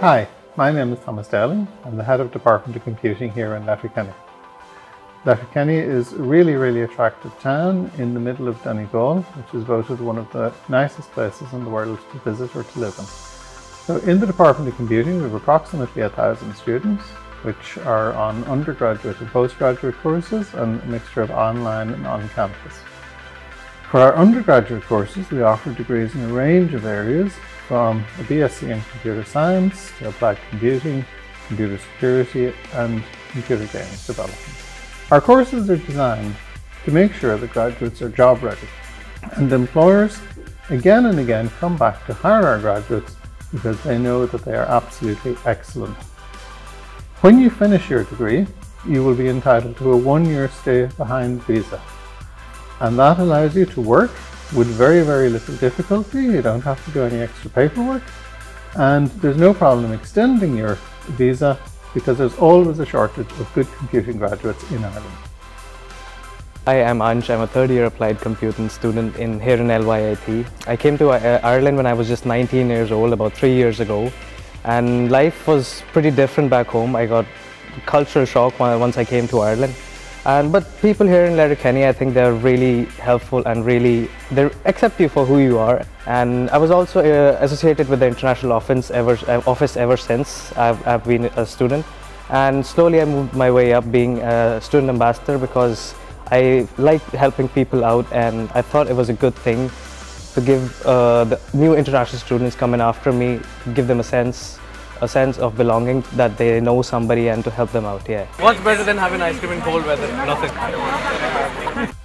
Hi, my name is Thomas Dowling. I'm the head of Department of Computing here in Letterkenny. Letterkenny is a really, really attractive town in the middle of Donegal, which is voted one of the nicest places in the world to visit or to live in. So in the Department of Computing, we have approximately 1,000 students, which are on undergraduate and postgraduate courses and a mixture of online and on campus. For our undergraduate courses, we offer degrees in a range of areas, from a BSc in Computer Science to Applied Computing, Computer Security, and Computer Games Development. Our courses are designed to make sure that graduates are job ready, and employers again and again come back to hire our graduates because they know that they are absolutely excellent. When you finish your degree, you will be entitled to a one-year stay behind visa. And that allows you to work with very, very little difficulty. You don't have to do any extra paperwork. And there's no problem extending your visa because there's always a shortage of good computing graduates in Ireland. Hi, I'm Ansh. I'm a third-year applied computing student here in LYIT. I came to Ireland when I was just 19 years old, about 3 years ago, and life was pretty different back home. I got cultural shock once I came to Ireland. But people here in Letterkenny, I think they're really helpful and really they accept you for who you are. And I was also associated with the international office ever since I've been a student. And slowly I moved my way up being a student ambassador because I like helping people out, and I thought it was a good thing to give the new international students coming after me, give them a sense of belonging, that they know somebody and to help them out, yeah. What's better than having ice cream in cold weather? Nothing.